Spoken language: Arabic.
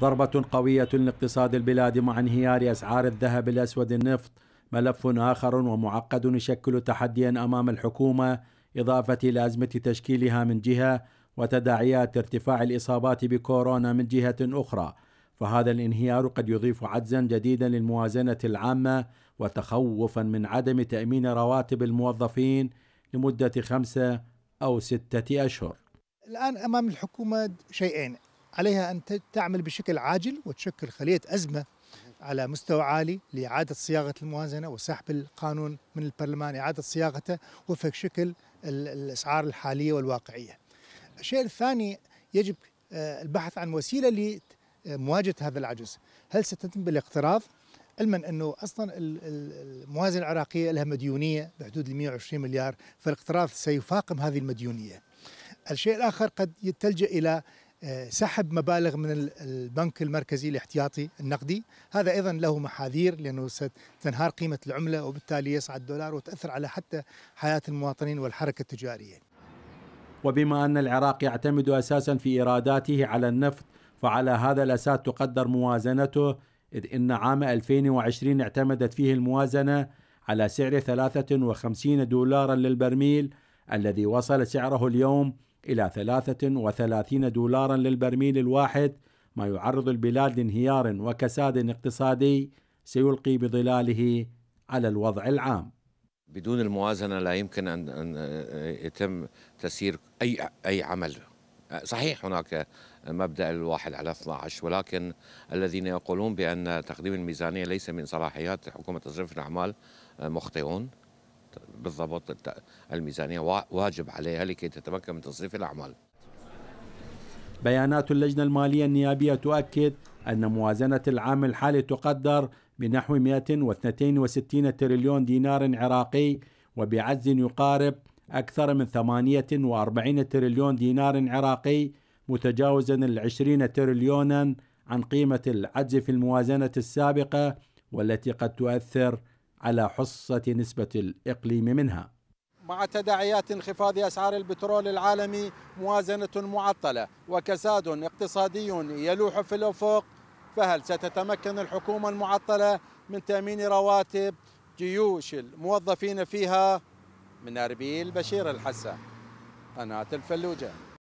ضربة قوية لاقتصاد البلاد مع انهيار أسعار الذهب الأسود النفط، ملف آخر ومعقد يشكل تحديا أمام الحكومة، إضافة إلى أزمة تشكيلها من جهة وتداعيات ارتفاع الإصابات بكورونا من جهة أخرى. فهذا الانهيار قد يضيف عجزا جديدا للموازنة العامة وتخوفا من عدم تأمين رواتب الموظفين لمدة 5 أو 6 أشهر. الآن أمام الحكومة شيئين، عليها أن تعمل بشكل عاجل وتشكل خلية أزمة على مستوى عالي لإعادة صياغة الموازنة وسحب القانون من البرلمان، إعادة صياغته وفق شكل الأسعار الحالية والواقعية. الشيء الثاني يجب البحث عن وسيلة لمواجهة هذا العجز، هل ستتم بالاقتراض؟ علما أنه أصلا الموازنة العراقية لها مديونية بحدود 120 مليار، فالاقتراض سيفاقم هذه المديونية. الشيء الآخر قد يتلجأ إلى سحب مبالغ من البنك المركزي الاحتياطي النقدي، هذا أيضا له محاذير لأنه ستنهار قيمة العملة وبالتالي يصعد الدولار وتأثر على حتى حياة المواطنين والحركة التجارية. وبما أن العراق يعتمد أساسا في إيراداته على النفط، فعلى هذا الأساس تقدر موازنته، إذ إن عام 2020 اعتمدت فيه الموازنة على سعر 53 دولارا للبرميل الذي وصل سعره اليوم إلى 33 دولارا للبرميل الواحد، ما يعرض البلاد لانهيار وكساد اقتصادي سيلقي بظلاله على الوضع العام. بدون الموازنة لا يمكن أن يتم تسيير أي عمل. صحيح هناك مبدأ الواحد على 12، ولكن الذين يقولون بأن تقديم الميزانية ليس من صلاحيات حكومة تصريف الأعمال مخطئون. بالضبط، الميزانية واجب عليها لكي تتمكن من تصريف الأعمال. بيانات اللجنة المالية النيابية تؤكد أن موازنة العام الحالي تقدر بنحو 162 تريليون دينار عراقي، وبعجز يقارب أكثر من 48 تريليون دينار عراقي، متجاوزا 20 تريليونا عن قيمة العجز في الموازنة السابقة، والتي قد تؤثر على حصة نسبة الإقليم منها. مع تداعيات انخفاض أسعار البترول العالمي، موازنة معطلة وكساد اقتصادي يلوح في الأفق، فهل ستتمكن الحكومة المعطلة من تأمين رواتب جيوش الموظفين فيها؟ من اربيل، بشير الحسن، قناة الفلوجة.